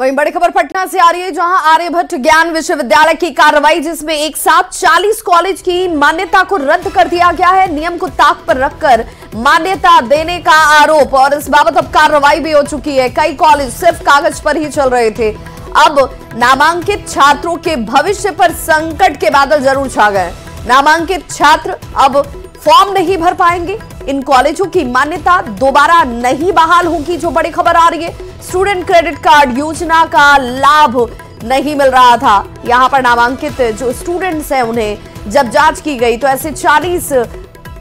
वहीं बड़ी खबर पटना से आ रही है, जहां आर्यभट्ट ज्ञान विश्वविद्यालय की कार्रवाई जिसमें एक साथ 40 कॉलेज की मान्यता को रद्द कर दिया गया है। नियम को ताक पर रखकर मान्यता देने का आरोप और इस बाबत अब कार्रवाई भी हो चुकी है। कई कॉलेज सिर्फ कागज पर ही चल रहे थे, अब नामांकित छात्रों के भविष्य पर संकट के बादल जरूर छा गए। नामांकित छात्र अब फॉर्म नहीं भर पाएंगे, इन कॉलेजों की मान्यता दोबारा नहीं बहाल होगी। जो बड़ी खबर आ रही है, स्टूडेंट क्रेडिट कार्ड योजना का लाभ नहीं मिल रहा था। यहां पर नामांकित जो स्टूडेंट्स हैं उन्हें जब जांच की गई तो ऐसे 40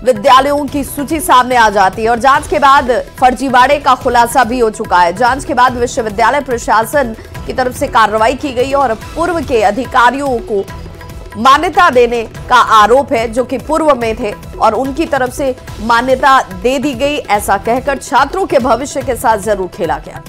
विद्यालयों की सूची सामने आ जाती है और जांच के बाद फर्जीवाड़े का खुलासा भी हो चुका है। जांच के बाद विश्वविद्यालय प्रशासन की तरफ से कार्रवाई की गई और पूर्व के अधिकारियों को मान्यता देने का आरोप है, जो कि पूर्व में थे और उनकी तरफ से मान्यता दे दी गई। ऐसा कहकर छात्रों के भविष्य के साथ जरूर खेला गया।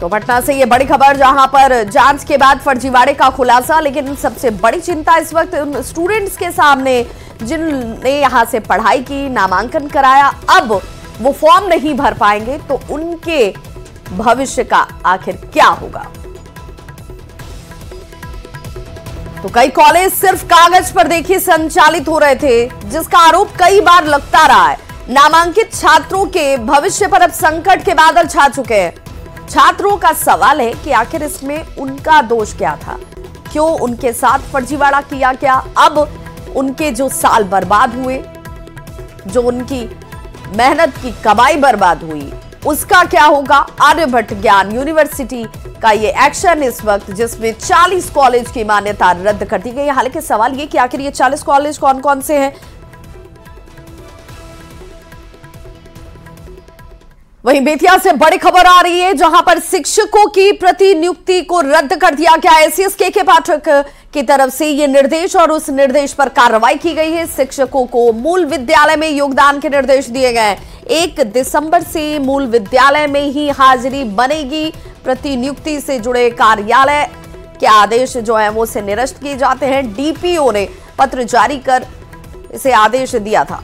तो पटना से ये बड़ी खबर, जहां पर जांच के बाद फर्जीवाड़े का खुलासा। लेकिन सबसे बड़ी चिंता इस वक्त उन स्टूडेंट्स के सामने जिनने यहां से पढ़ाई की, नामांकन कराया, अब वो फॉर्म नहीं भर पाएंगे तो उनके भविष्य का आखिर क्या होगा। तो कई कॉलेज सिर्फ कागज पर देखिए संचालित हो रहे थे, जिसका आरोप कई बार लगता रहा है। नामांकित छात्रों के भविष्य पर अब संकट के बादल छा चुके हैं। छात्रों का सवाल है कि आखिर इसमें उनका दोष क्या था, क्यों उनके साथ फर्जीवाड़ा किया गया। अब उनके जो साल बर्बाद हुए, जो उनकी मेहनत की कमाई बर्बाद हुई, उसका क्या होगा। आर्यभट्ट ज्ञान यूनिवर्सिटी का ये एक्शन इस वक्त, जिसमें 40 कॉलेज की मान्यता रद्द कर दी गई। हालांकि सवाल ये कि आखिर ये 40 कॉलेज कौन कौन से हैं। वहीं बेतिया से बड़ी खबर आ रही है, जहां पर शिक्षकों की प्रतिनियुक्ति को रद्द कर दिया गया है। एसीएस केके पाठक की तरफ से ये निर्देश और उस निर्देश पर कार्रवाई की गई है। शिक्षकों को मूल विद्यालय में योगदान के निर्देश दिए गए हैं। 1 दिसंबर से मूल विद्यालय में ही हाजिरी बनेगी। प्रतिनियुक्ति से जुड़े कार्यालय के आदेश जो है वो से निरस्त किए जाते हैं। डीपीओ ने पत्र जारी कर इसे आदेश दिया था।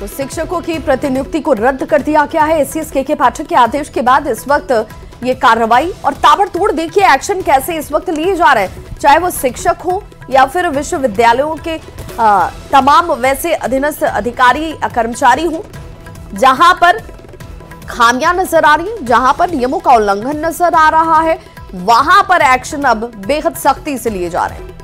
तो शिक्षकों की प्रतिनियुक्ति को रद्द कर दिया गया है। एसीएस केके पाठक के आदेश के बाद इस वक्त ये कार्रवाई और ताबड़तोड़ देखिए एक्शन कैसे इस वक्त लिए जा रहे हैं, चाहे वो शिक्षक हो या फिर विश्वविद्यालयों के तमाम वैसे अधीनस्थ अधिकारी कर्मचारी हो, जहां पर खामियां नजर आ रही है, जहां पर नियमों का उल्लंघन नजर आ रहा है, वहां पर एक्शन अब बेहद सख्ती से लिए जा रहे हैं।